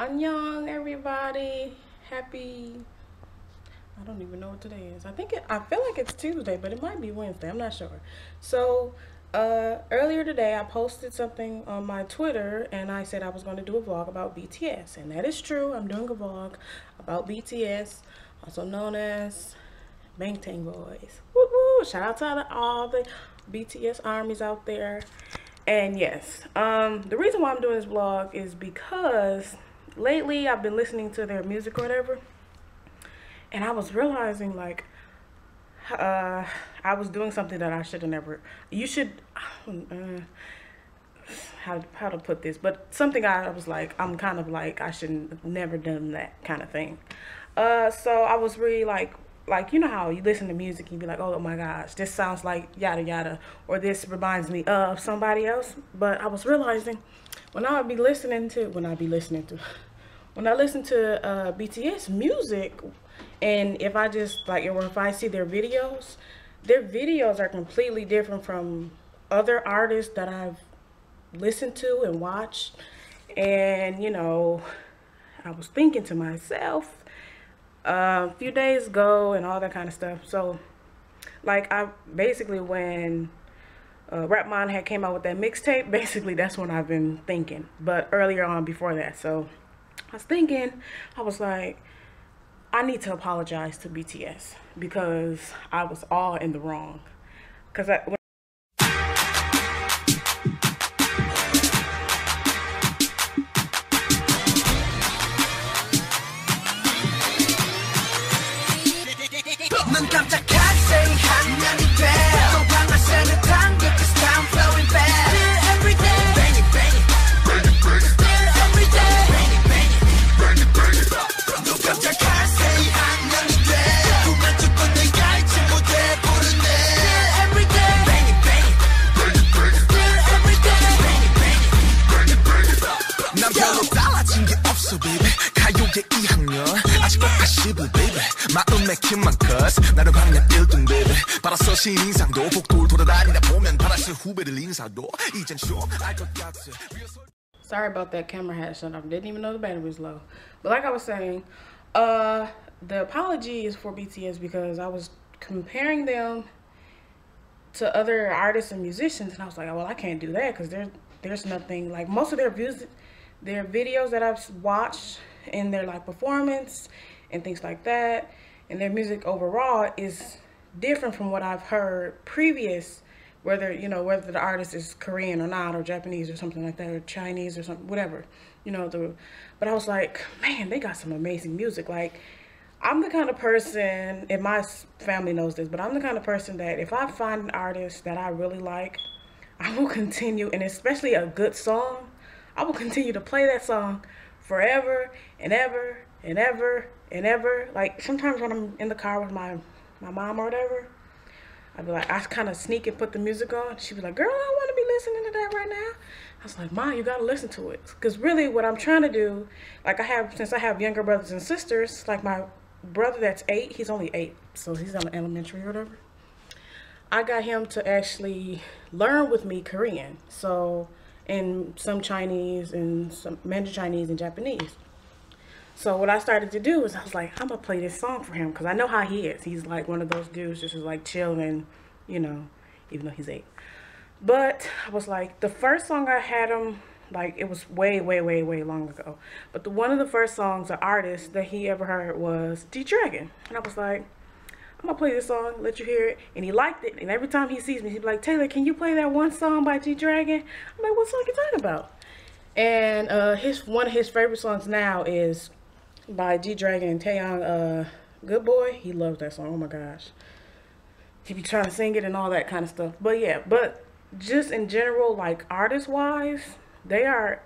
Annyeong, everybody. Happy, I don't even know what today is. I feel like it's Tuesday, but it might be Wednesday. I'm not sure. So earlier today I posted something on my Twitter and I said I was going to do a vlog about BTS, and that is true. I'm doing a vlog about BTS, also known as Bangtan Boys. Woo woo! Shout out to all the BTS armies out there. And yes, the reason why I'm doing this vlog is because lately I've been listening to their music or whatever, and I was realizing, like, I was doing something that I should have never, how to put this, but something I was like, I'm kind of like, I shouldn't have never done that kind of thing. So I was really like, you know how you listen to music and you be like, oh my gosh, this sounds like yada yada, or this reminds me of somebody else. But I was realizing when I listen to BTS music, and if I just like, or if I see their videos are completely different from other artists that I've listened to and watched. And you know, I was thinking to myself a few days ago and all that kind of stuff. So like, I basically, when Rapmon had came out with that mixtape, basically that's when I've been thinking, but earlier on before that. So I was thinking, I was like, I need to apologize to BTS because I was all in the wrong. Because sorry about that, camera had shut off. Didn't even know the battery was low. But like I was saying, the apology is for BTS because I was comparing them to other artists and musicians, and I was like, oh, well, I can't do that because there's nothing like most of their videos that I've watched and their like performance and things like that, and their music overall is different from what I've heard previous, whether the artist is Korean or not, or Japanese or something like that, or Chinese or something, whatever, you know. But I was like, man, they got some amazing music. Like, I'm the kind of person, and my family knows this, but I'm the kind of person that if I find an artist that I really like, I will continue, and especially a good song, I will continue to play that song forever and ever and ever and ever. Like, sometimes when I'm in the car with my mom or whatever, I'd be like, I kind of sneak and put the music on. She'd be like, girl, I don't want to be listening to that right now. I was like, Ma, you got to listen to it. Because really what I'm trying to do, like, since I have younger brothers and sisters, like my brother that's 8, he's only 8, so he's on elementary or whatever, I got him to actually learn with me Korean, so, and some Chinese, and some Mandarin Chinese and Japanese. So what I started to do is I was like, I'm going to play this song for him because I know how he is. He's like one of those dudes just like chilling, you know, even though he's 8. But I was like, the first song I had him, like, it was way, way, way, way long ago. But one of the first songs, or artists that he ever heard was G-Dragon. And I was like, I'm going to play this song, let you hear it. And he liked it. And every time he sees me, he'd be like, Taylor, can you play that one song by G-Dragon? I'm like, what song are you talking about? And one of his favorite songs now is by G-Dragon and Taeyong, Good Boy. He loves that song. Oh my gosh, he be trying to sing it and all that kind of stuff. But yeah, but just in general, like, artist wise, they are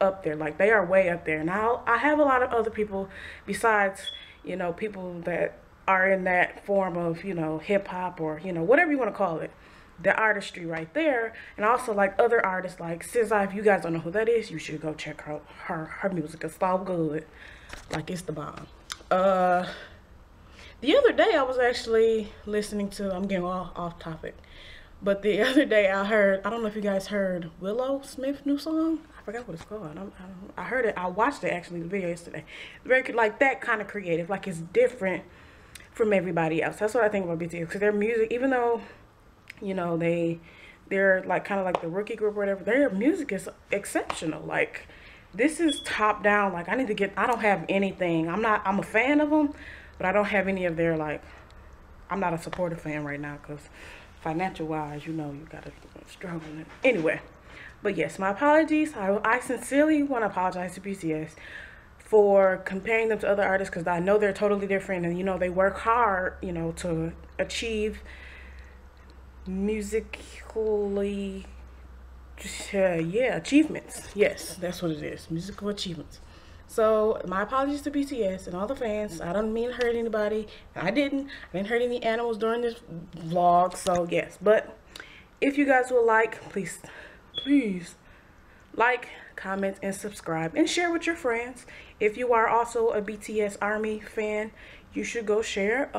up there. Like, they are way up there. And I have a lot of other people besides, you know, people that are in that form of, you know, hip-hop or, you know, whatever you want to call it, the artistry right there. And also like other artists like SZA. If you guys don't know who that is, you should go check her music. It's all good. Like, it's the bomb. The other day I was actually listening to, I'm getting all off topic, But the other day I heard, I don't know if you guys heard Willow Smith's new song. I forgot what it's called. I heard it. I watched it, actually, the video yesterday. It's very, like, that kind of creative. Like, it's different from everybody else. That's what I think about BTS. Because their music, even though, you know, they're like kind of like the rookie group or whatever, their music is exceptional. Like, this is top down. Like, I don't have anything. I'm a fan of them, but I don't have any of their, like, I'm not a supportive fan right now because financial wise, you know, you gotta struggle. Anyway, but yes, my apologies. I sincerely want to apologize to BTS for comparing them to other artists, because I know they're totally different, and you know, they work hard, you know, to achieve musically achievements. Yes, that's what it is, musical achievements. So my apologies to BTS and all the fans. I don't mean to hurt anybody. I didn't hurt any animals during this vlog. So yes, but if you guys would like, please like, comment, and subscribe, and share with your friends. If you are also a BTS ARMY fan, you should go share.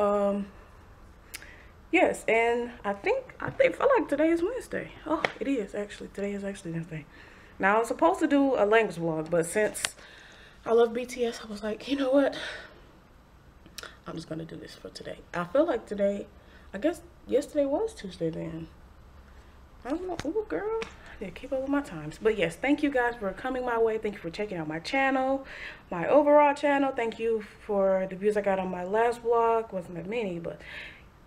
Yes, and I feel like today is Wednesday. Oh, it is, actually. Today is actually Wednesday. Now, I was supposed to do a language vlog, but since I love BTS, I was like, you know what? I'm just going to do this for today. I feel like today, I guess yesterday was Tuesday then. I don't know. Ooh, girl. I didn't keep up with my times. But yes, thank you guys for coming my way. Thank you for checking out my channel, my overall channel. Thank you for the views I got on my last vlog. Wasn't that many, but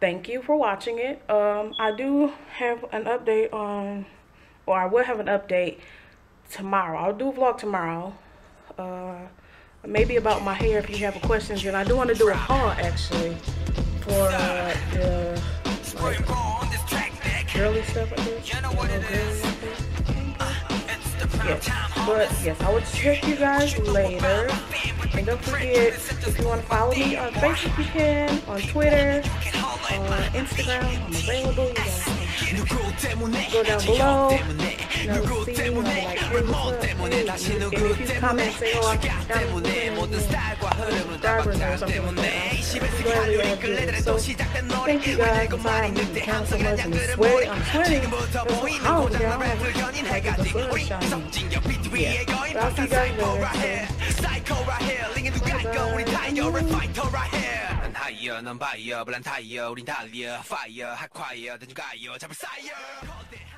thank you for watching it. I do have an update on, or I will have an update tomorrow. I'll do a vlog tomorrow, maybe about my hair, if you have questions. And I do want to do a haul, actually, for the like, girly stuff, I guess. You know what it is. Yes. But yes, I will check you guys later. And don't forget, if you want to follow me on Facebook, you can, on Twitter, on Instagram, I'm available. You guys go down below, if you comment, say, oh, I thank you guys for following me. Count so much, and I swear I'm sweating. Oh, yeah, I'll see you guys later. Fire,